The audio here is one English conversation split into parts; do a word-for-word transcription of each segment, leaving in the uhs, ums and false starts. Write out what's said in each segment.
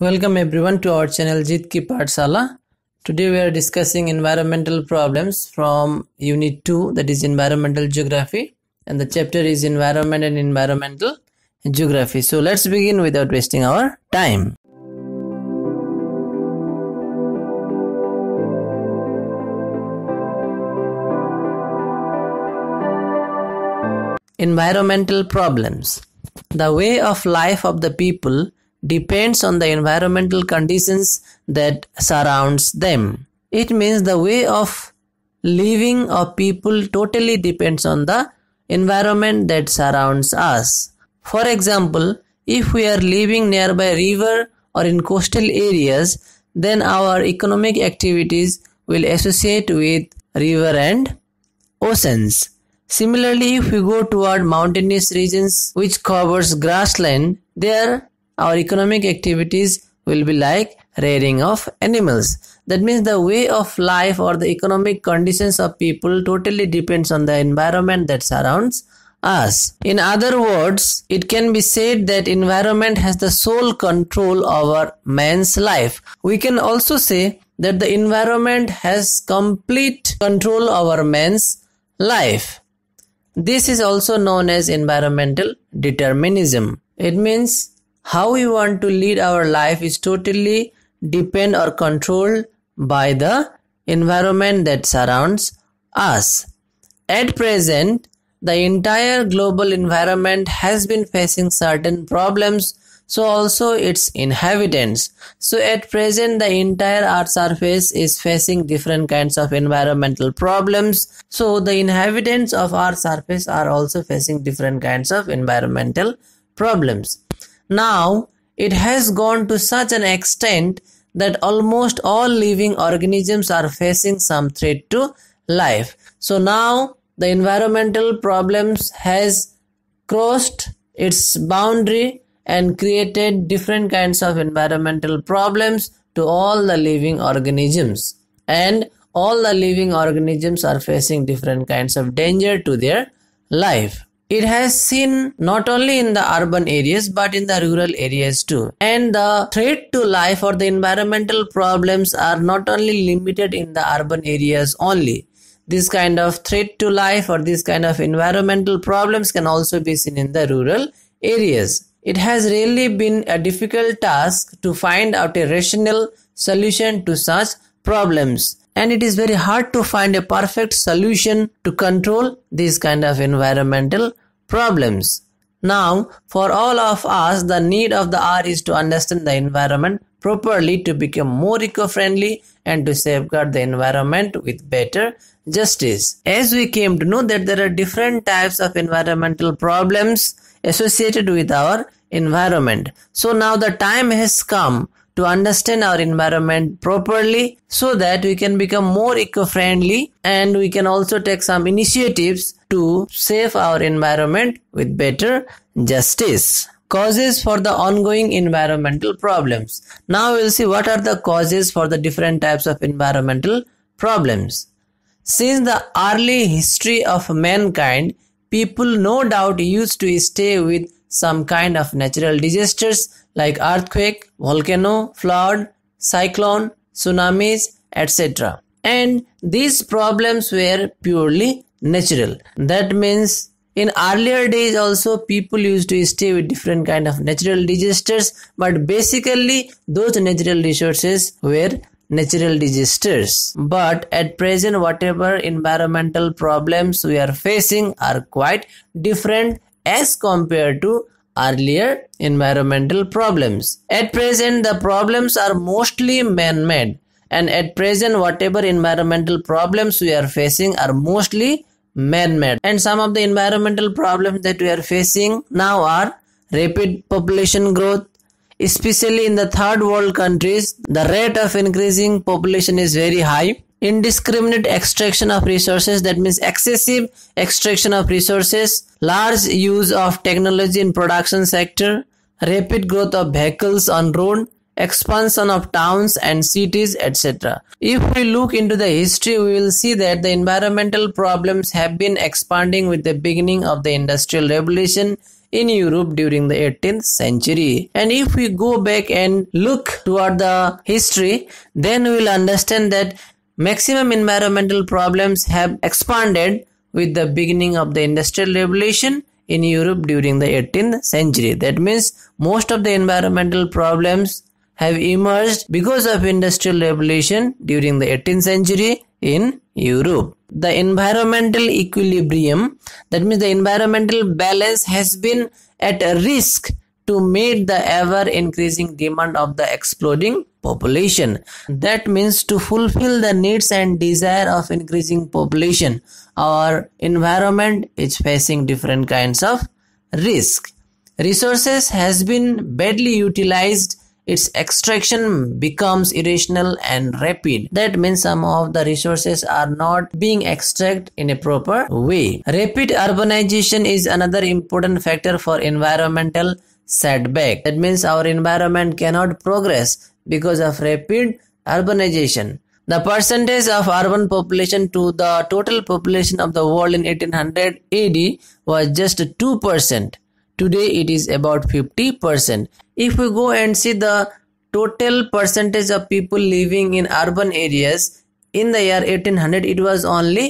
Welcome everyone to our channel Jit Ki Pathshala. Today we are discussing environmental problems from unit two, that is environmental geography, and the chapter is environment and environmental geography. So let's begin without wasting our time. Environmental problems. The way of life of the people depends on the environmental conditions that surrounds them. It means the way of living of people totally depends on the environment that surrounds us. For example, if we are living nearby river or in coastal areas, then our economic activities will associate with river and oceans. Similarly, if we go toward mountainous regions which covers grassland, there our economic activities will be like rearing of animals. That means the way of life or the economic conditions of people totally depends on the environment that surrounds us. In other words, it can be said that environment has the sole control over man's life. We can also say that the environment has complete control over man's life. This is also known as environmental determinism. It means how we want to lead our life is totally depend or controlled by the environment that surrounds us. At present, the entire global environment has been facing certain problems, so also its inhabitants. So at present, the entire earth surface is facing different kinds of environmental problems. So the inhabitants of earth surface are also facing different kinds of environmental problems. Now, it has gone to such an extent that almost all living organisms are facing some threat to life. So now, the environmental problems has crossed its boundary and created different kinds of environmental problems to all the living organisms. And all the living organisms are facing different kinds of danger to their life. It has seen not only in the urban areas but in the rural areas too. And the threat to life or the environmental problems are not only limited in the urban areas only. This kind of threat to life or this kind of environmental problems can also be seen in the rural areas. It has really been a difficult task to find out a rational solution to such problems. And it is very hard to find a perfect solution to control these kind of environmental problems. Now, for all of us, the need of the hour is to understand the environment properly to become more eco-friendly and to safeguard the environment with better justice. As we came to know that there are different types of environmental problems associated with our environment. So now the time has come to understand our environment properly so that we can become more eco-friendly and we can also take some initiatives to save our environment with better justice. Causes for the ongoing environmental problems. Now we'll see what are the causes for the different types of environmental problems. Since the early history of mankind, people no doubt used to stay with some kind of natural disasters like earthquake, volcano, flood, cyclone, tsunamis, et cetera. And these problems were purely natural. That means in earlier days also people used to stay with different kind of natural disasters, but basically those natural resources were natural disasters. But at present whatever environmental problems we are facing are quite different as compared to earlier environmental problems. At present, the problems are mostly man-made, and at present whatever environmental problems we are facing are mostly man-made. And some of the environmental problems that we are facing now are rapid population growth, especially in the third world countries. The rate of increasing population is very high. Indiscriminate extraction of resources, that means excessive extraction of resources, large use of technology in production sector, rapid growth of vehicles on road, expansion of towns and cities, et cetera. If we look into the history, we will see that the environmental problems have been expanding with the beginning of the Industrial Revolution, in Europe during the eighteenth century. And if we go back and look toward the history, then we will understand that maximum environmental problems have expanded with the beginning of the Industrial Revolution in Europe during the eighteenth century. That means most of the environmental problems have emerged because of Industrial Revolution during the eighteenth century in Europe. The environmental equilibrium, that means the environmental balance, has been at a risk to meet the ever increasing demand of the exploding population. That means to fulfill the needs and desire of increasing population, our environment is facing different kinds of risk. Resources has been badly utilized. Its extraction becomes irrational and rapid. That means some of the resources are not being extracted in a proper way. Rapid urbanization is another important factor for environmental setback. That means our environment cannot progress because of rapid urbanization. The percentage of urban population to the total population of the world in eighteen hundred A D was just two percent. Today it is about fifty percent. If we go and see the total percentage of people living in urban areas in the year eighteen hundred, it was only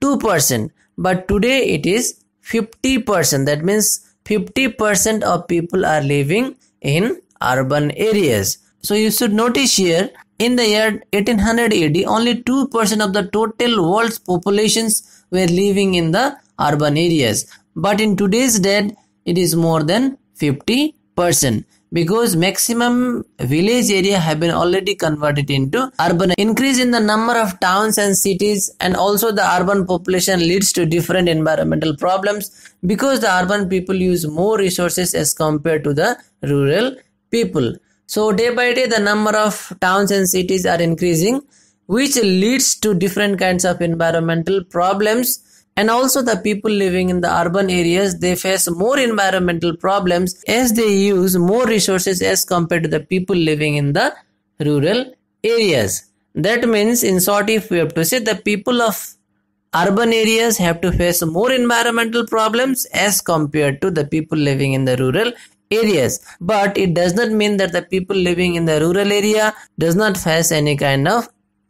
two percent, but today it is fifty percent. That means fifty percent of people are living in urban areas. So you should notice here, in the year eighteen hundred A D, only two percent of the total world's populations were living in the urban areas, but in today's date it is more than fifty percent. Because maximum village area have been already converted into urban. Increase in the number of towns and cities and also the urban population leads to different environmental problems, because the urban people use more resources as compared to the rural people. So day by day the number of towns and cities are increasing, which leads to different kinds of environmental problems. And also the people living in the urban areas, they face more environmental problems as they use more resources as compared to the people living in the rural areas. That means in short, if we have to say, the people of urban areas have to face more environmental problems as compared to the people living in the rural areas. But it does not mean that the people living in the rural area does not face any kind of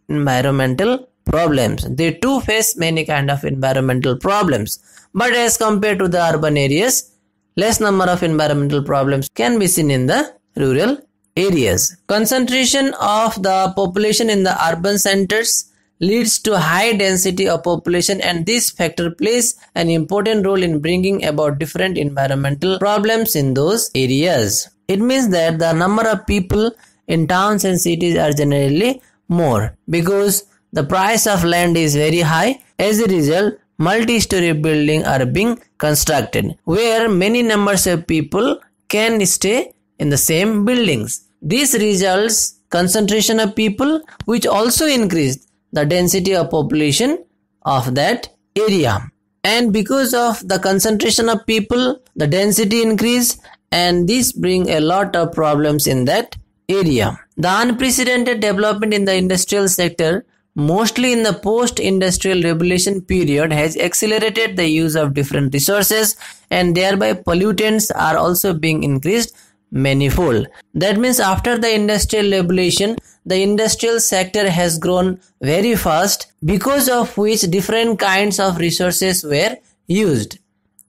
environmental problems. Problems. They too face many kind of environmental problems, but as compared to the urban areas, less number of environmental problems can be seen in the rural areas. Concentration of the population in the urban centers leads to high density of population, and this factor plays an important role in bringing about different environmental problems in those areas. It means that the number of people in towns and cities are generally more because the price of land is very high. As a result, multi-story buildings are being constructed where many numbers of people can stay in the same buildings. This results concentration of people, which also increased the density of population of that area. And because of the concentration of people, the density increase, and this brings a lot of problems in that area. The unprecedented development in the industrial sector, mostly in the post-industrial revolution period, has accelerated the use of different resources, and thereby pollutants are also being increased manifold. That means after the industrial revolution, the industrial sector has grown very fast, because of which different kinds of resources were used,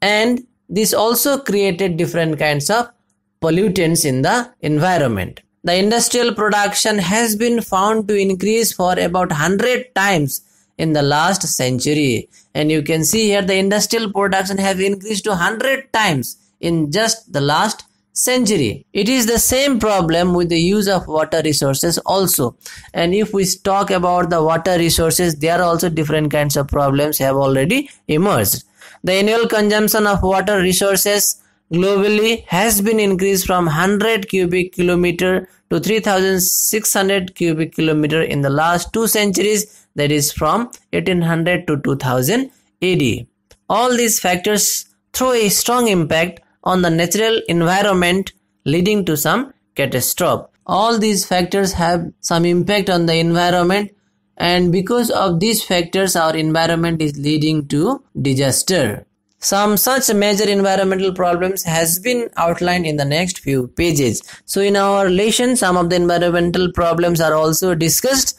and this also created different kinds of pollutants in the environment. The industrial production has been found to increase for about one hundred times in the last century. And you can see here the industrial production have increased to one hundred times in just the last century. It is the same problem with the use of water resources also. And if we talk about the water resources, there are also different kinds of problems have already emerged. The annual consumption of water resources globally has been increased from one hundred cubic kilometer to three thousand six hundred cubic kilometer in the last two centuries, that is from eighteen hundred to two thousand A D. All these factors throw a strong impact on the natural environment, leading to some catastrophe. All these factors have some impact on the environment, and because of these factors our environment is leading to disaster. Some such major environmental problems has been outlined in the next few pages. So in our lesson, some of the environmental problems are also discussed,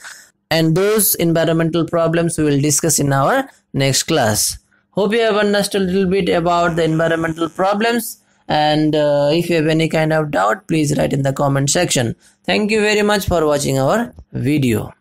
and those environmental problems we will discuss in our next class. Hope you have understood a little bit about the environmental problems, and uh, if you have any kind of doubt, please write in the comment section. Thank you very much for watching our video.